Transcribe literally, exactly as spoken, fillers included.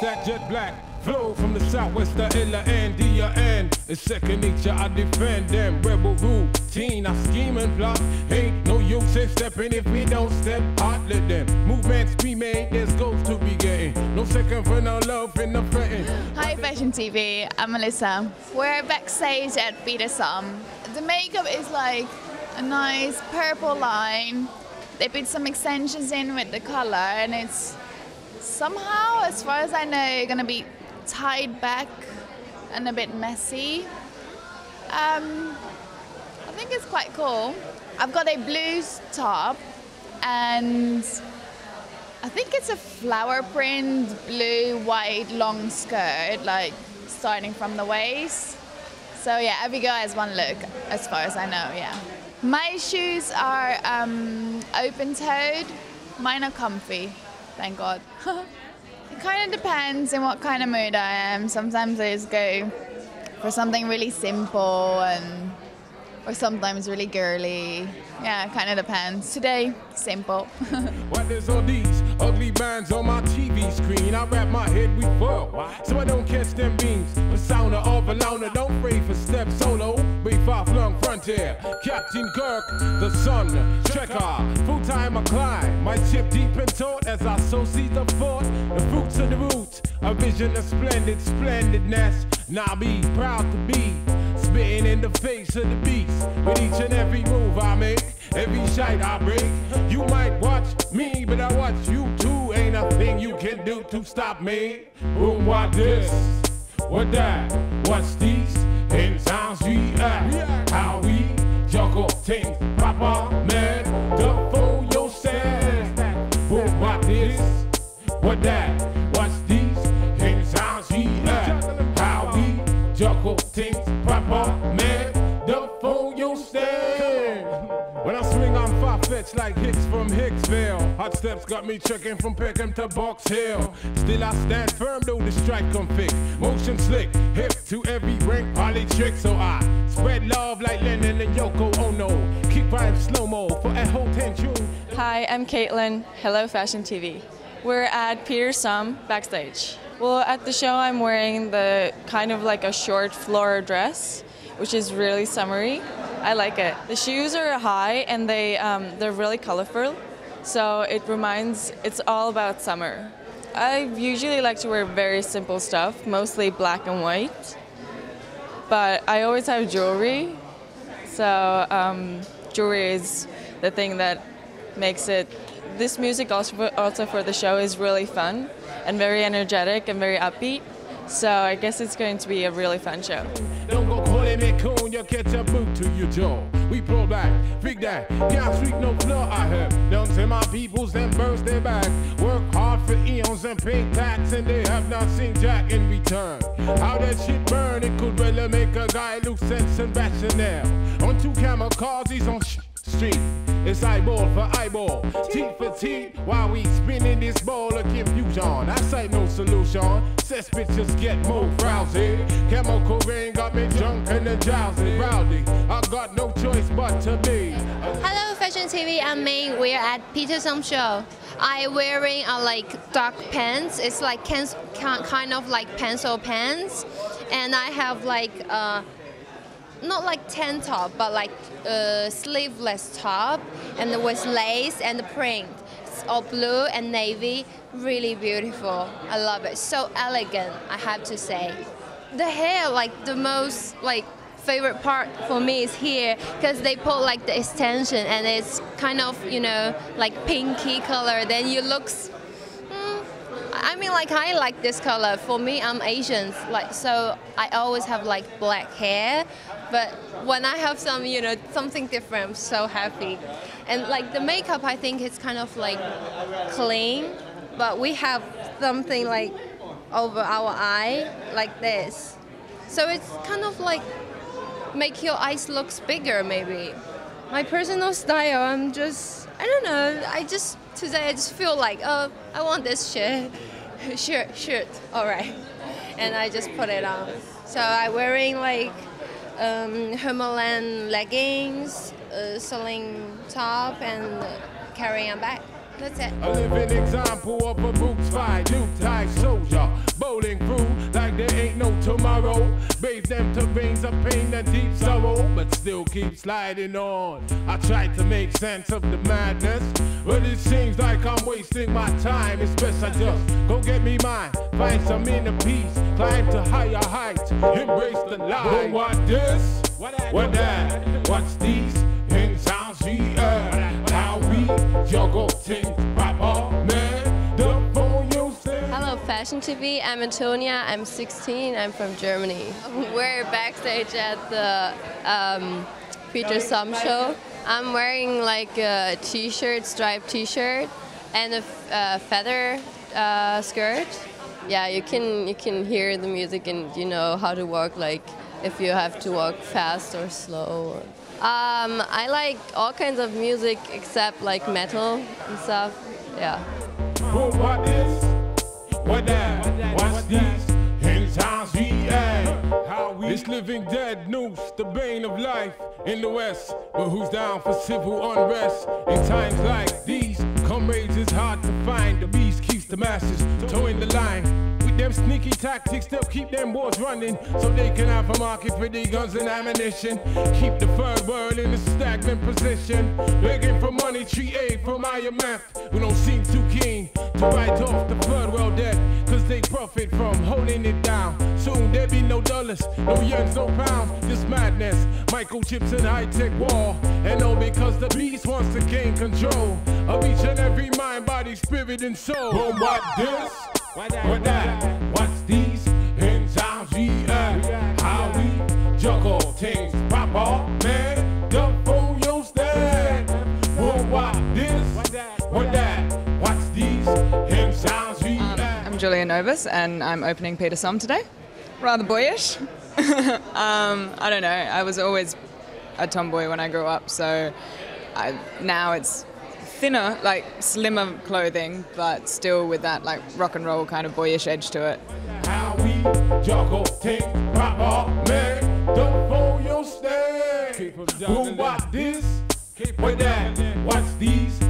that jet black flow from the southwest to in the Andean end. It's second nature, I defend them. Rebel routine, I scheme and plot. Ain't no use in stepping if we don't step hot. Let them movements be made, there's goals to be getting. No second for no love in the fretting. Hi Fashion T V, I'm Melissa. We're backstage at Peter Som. The makeup is like a nice purple line. They put some extensions in with the color, and it's somehow, as far as I know, gonna be tied back and a bit messy. Um, I think it's quite cool. I've got a blue top and I think it's a flower print, blue, white, long skirt, like starting from the waist. So yeah, every girl has one look, as far as I know, yeah. My shoes are um, open-toed, mine are comfy, thank God. It kind of depends on what kind of mood I am. Sometimes I just go for something really simple, and or sometimes really girly. Yeah, it kind of depends. Today, simple. Why there's all these ugly bands on my T V screen? I wrap my head with fur, so I don't catch them beams. The sound of a loner, don't pray for step solo. Way far flung frontier, Captain Kirk, the sun, checker, full time I climb. My chip deep and taut as I so see the fort. The fruits of the roots, a vision of splendid, splendidness. Now I be proud to be spitting in the face of the beast. With each and every move I make, every shite I break. You might watch me, but I watch you too. Ain't a thing you can do to stop me. Boom, watch this, what that, watch these. And times we act, how we juggle things proper, man. Don't fool yourself. Boom, watch this, what that, watch these. And times we act, how we juggle things proper, man. Don't fool yourself. When I swing, I'm far-fetched like Hicks from Hicksville. Hot steps got me checking from Peckham to Box Hill. Still I stand firm though the strike come thick. Motion slick, hip to every rank, poly trick. So I spread love like Lennon and Yoko Ono. Keep rhyme slow-mo for a whole ten June. Hi, I'm Caitlin. Hello, Fashion T V. We're at Peter Som backstage. Well, at the show I'm wearing the kind of like a short floral dress, which is really summery. I like it. The shoes are high and they, um, they're really colorful, so it reminds, it's all about summer. I usually like to wear very simple stuff, mostly black and white, but I always have jewelry, so um, jewelry is the thing that makes it. This music also for, also for the show is really fun and very energetic and very upbeat, so I guess it's going to be a really fun show. Don't go calling me coon, you'll catch a boot to your jaw. We blow back, freak that, can't sweep no floor I have. Don't tell my peoples, then burst their back. Work hard for eons and pay tax, and they have not seen jack in return. How that shit burn, it could really make a guy lose sense and rationale. On two camera cars, he's on sh street. It's eyeball for eyeball, teeth for teeth, while we spinning this ball of confusion. I say no solution, says bitches get more frowsy. Chemical rain got me drunk and a drowsy, rowdy. I got no choice but to be. Hello Fashion T V, I'm Ming. We're at Peter Som show. I'm wearing a like dark pants. It's like kind of like pencil pants, and I have like uh, not like tank top, but like uh, sleeveless top, and with lace and the print. It's all blue and navy, really beautiful. I love it. So elegant, I have to say. The hair, like the most like favorite part for me is here, because they put like the extension and it's kind of, you know, like pinky color. Then you looks. I mean, like, I like this color. For me, I'm Asian, like, so I always have like black hair, but when I have some, you know, something different, I'm so happy. And like the makeup, I think it's kind of like clean, but we have something like over our eye, like this. So it's kind of like make your eyes look bigger, maybe. My personal style, I'm just, I don't know, I just, today I just feel like, oh, I want this shirt, shirt, shirt, all right, and I just put it on. So I'm wearing like um, Himalayan leggings, uh, sling top, and carrying a bag. That's it. A living example of a boots fight, new type soldier, bowling through like there ain't no tomorrow. Bathe them to veins of pain and deep sorrow, but still keep sliding on. I try to make sense of the madness, but it seems like I'm wasting my time. It's best I just go get me mine, find some inner peace, climb to higher heights, embrace the light. Don't want this, what, I what that, that, what's these, and sounds the earth, how we juggle things proper, man, the phone you send. Hello Fashion T V, I'm Antonia, I'm sixteen, I'm from Germany. We're backstage at the um, Peter Som show. I'm wearing like a t-shirt, striped t-shirt, and a uh, feather uh, skirt. Yeah, you can you can hear the music and you know how to walk, like if you have to walk fast or slow. Um, I like all kinds of music except like metal and stuff. Yeah. What is, what that, what's these, and times we add. It's living dead noose, the bane of life in the West. But who's down for civil unrest in times like these? Comrades is hard to find, the beast keeps the masses towing the line. Them sneaky tactics, they'll keep them boys running so they can have a market for their guns and ammunition. Keep the third world in a stagnant position, begging for money, tree aid from I M F, who don't seem too keen to write off the third world debt, cause they profit from holding it down. Soon there be no dollars, no yens, no pounds. This madness, microchips and high-tech war, and all because the beast wants to gain control of each and every mind, body, spirit and soul. Boom, what this? What that, what that, what's these, and times we act, how we juggle things, pop off, man, the phone you stand. Well, what this, what that, what that, what's these, and times we act. I'm Julia Nobis and I'm opening Peter Som today. Rather boyish. um, I don't know, I was always a tomboy when I grew up, so I, now it's thinner, like slimmer clothing, but still with that like rock and roll kind of boyish edge to it. How we juggle, take pop off, man, don't hold your stand. Who watch this? Keep with that. Watch these.